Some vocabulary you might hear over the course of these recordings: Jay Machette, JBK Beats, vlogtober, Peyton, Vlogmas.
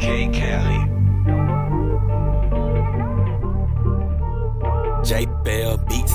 JBK Beats. JBK Beats.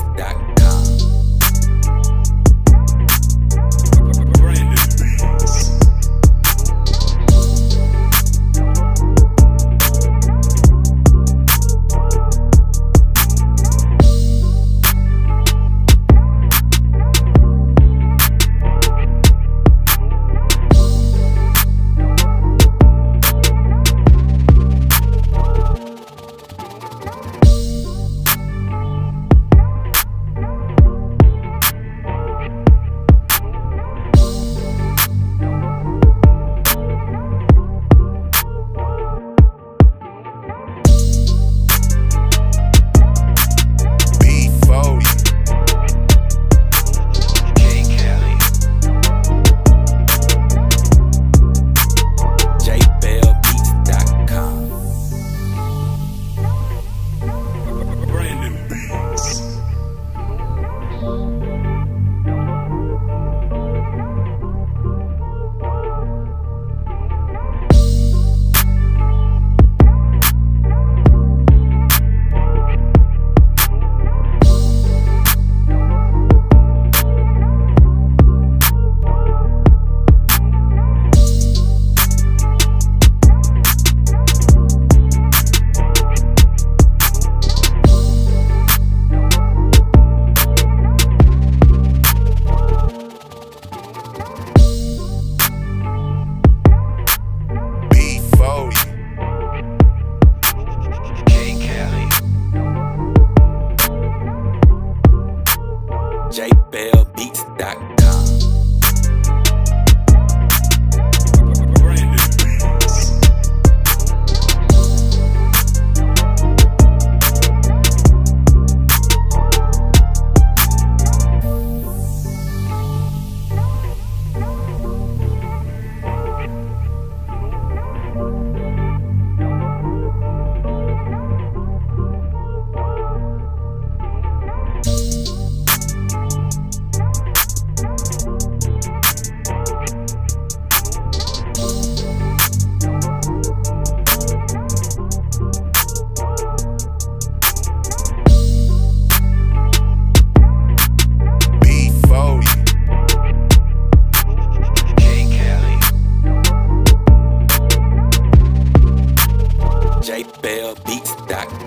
JBK Beats.